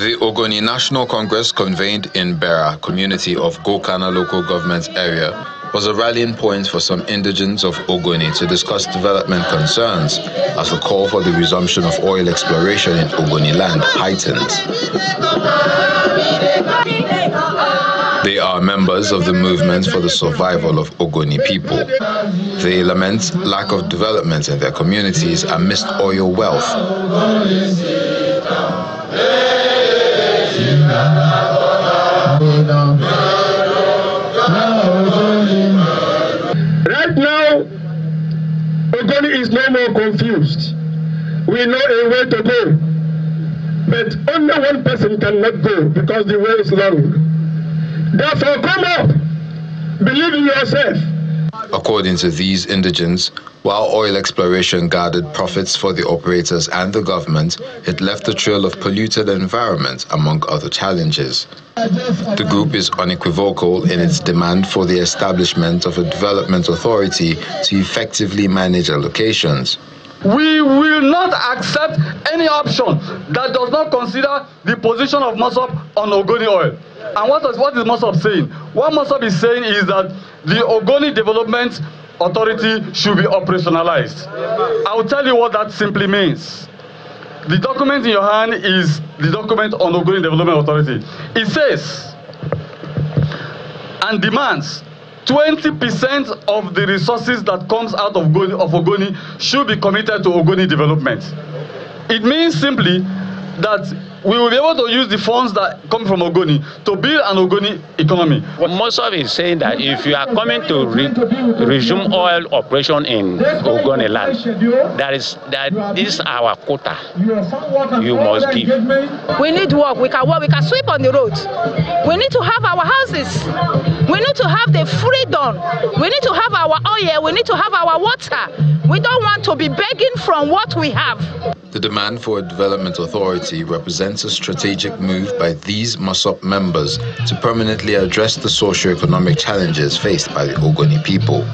The Ogoni National Congress, convened in Bera, community of Gokana local government area, was a rallying point for some indigents of Ogoni to discuss development concerns as the call for the resumption of oil exploration in Ogoni land heightened. They are members of the movement for the survival of Ogoni people. They lament lack of development in their communities amidst oil wealth. Right now, Ogoni is no more confused. We know a way to go, but only one person cannot go because the way is long. Therefore, come up, believe in yourself. According to these indigents, while oil exploration garnered profits for the operators and the government, it left a trail of polluted environment, among other challenges. The group is unequivocal in its demand for the establishment of a development authority to effectively manage allocations. We will not accept any option that does not consider the position of MOSOP on Ogoni oil. And what is MOSOP saying? What MOSOP is saying is that the Ogoni Development Authority should be operationalized. I will tell you what that simply means. The document in your hand is the document on Ogoni Development Authority. It says and demands 20% of the resources that comes out of Ogoni should be committed to Ogoni development. It means simply that we will be able to use the funds that come from Ogoni to build an Ogoni economy. MOSOP is saying that if you are coming to resume oil operation in Ogoni land, that is our quota you must give. We need work. We can work. We can sweep on the roads. We need to have our houses. We need to have the freedom. We need to have our oil. We need to have our water. We don't want to be begging from what we have. The demand for a development authority represents a strategic move by these MOSOP members to permanently address the socio-economic challenges faced by the Ogoni people.